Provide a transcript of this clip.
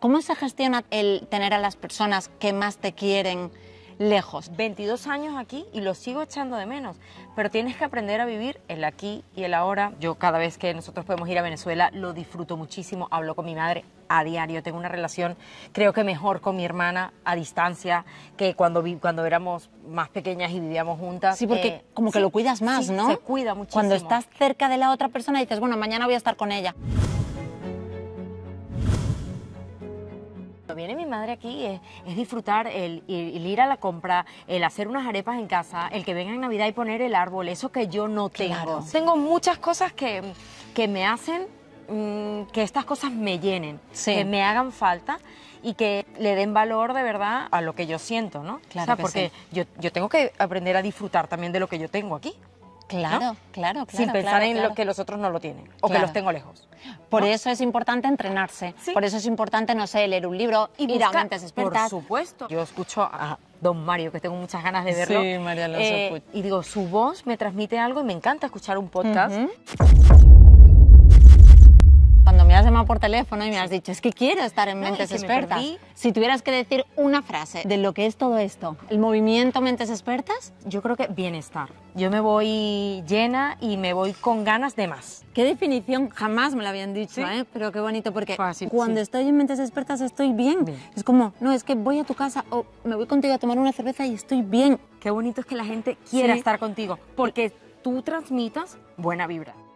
¿Cómo se gestiona el tener a las personas que más te quieren lejos? 22 años aquí y lo sigo echando de menos, pero tienes que aprender a vivir el aquí y el ahora. Yo cada vez que nosotros podemos ir a Venezuela lo disfruto muchísimo, hablo con mi madre a diario, tengo una relación creo que mejor con mi hermana a distancia que cuando éramos más pequeñas y vivíamos juntas. Sí, porque como que sí, lo cuidas más, sí, ¿no? Se cuida muchísimo. Cuando estás cerca de la otra persona dices, bueno, mañana voy a estar con ella. Viene mi madre aquí es disfrutar el ir a la compra, el hacer unas arepas en casa, el que venga en Navidad y poner el árbol, eso que yo no tengo. Claro. Tengo muchas cosas que me hacen que estas cosas me llenen, sí, que me hagan falta y que le den valor de verdad a lo que yo siento, ¿no? Claro, o sea, porque sí, yo tengo que aprender a disfrutar también de lo que yo tengo aquí. Claro, ¿no? Claro, claro. Sin pensar en lo que los otros no lo tienen o que los tengo lejos. Por eso es importante entrenarse, por eso es importante, no sé, leer un libro y ir a Mentes Expertas. Por supuesto. Yo escucho a Don Mario, que tengo muchas ganas de verlo. Sí, María Alonso. Y digo, su voz me transmite algo y me encanta escuchar un podcast. Cuando me has llamado por teléfono y me has dicho, es que quiero estar en Mentes Expertas. Si tuvieras que decir una frase de lo que es todo esto, el movimiento Mentes Expertas, yo creo que bienestar. Yo me voy llena y me voy con ganas de más. Qué definición, jamás me la habían dicho, pero qué bonito, porque fácil, cuando estoy en Mentes Expertas estoy bien. Es como, no, es que voy a tu casa o me voy contigo a tomar una cerveza y estoy bien. Qué bonito es que la gente quiera estar contigo, porque tú transmitas buena vibra.